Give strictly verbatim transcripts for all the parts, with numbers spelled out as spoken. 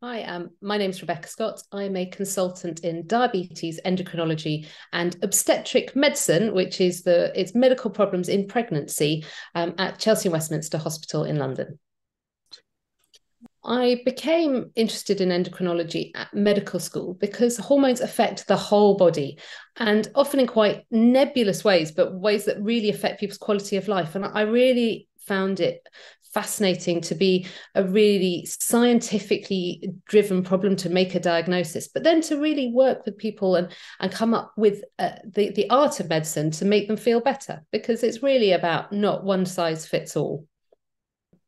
Hi, um, my name's Rebecca Scott. I'm a consultant in diabetes, endocrinology and obstetric medicine, which is the it's medical problems in pregnancy um, at Chelsea and Westminster Hospital in London. I became interested in endocrinology at medical school because hormones affect the whole body and often in quite nebulous ways, but ways that really affect people's quality of life. And I really found it fascinating to be a really scientifically driven problem to make a diagnosis, but then to really work with people and and come up with uh, the the art of medicine to make them feel better, because it's really about not one size fits all.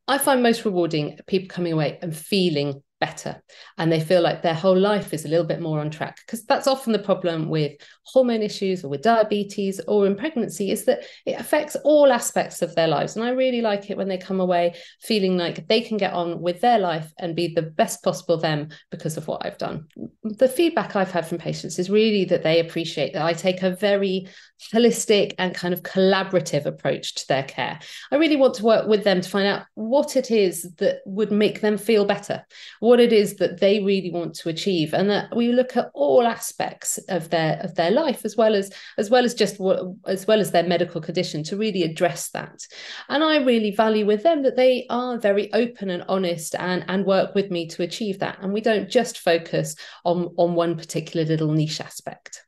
I find most rewarding people coming away and feeling better, and they feel like their whole life is a little bit more on track, because that's often the problem with hormone issues or with diabetes or in pregnancy, is that it affects all aspects of their lives. And I really like it when they come away feeling like they can get on with their life and be the best possible them because of what I've done. The feedback I've had from patients is really that they appreciate that I take a very holistic and kind of collaborative approach to their care. I really want to work with them to find out what it is that would make them feel better, what it is that they really want to achieve, and that we look at all aspects of their of their life, as well as as well as just what, as well as their medical condition, to really address that. And I really value with them that they are very open and honest and and work with me to achieve that, and we don't just focus on on one particular little niche aspect.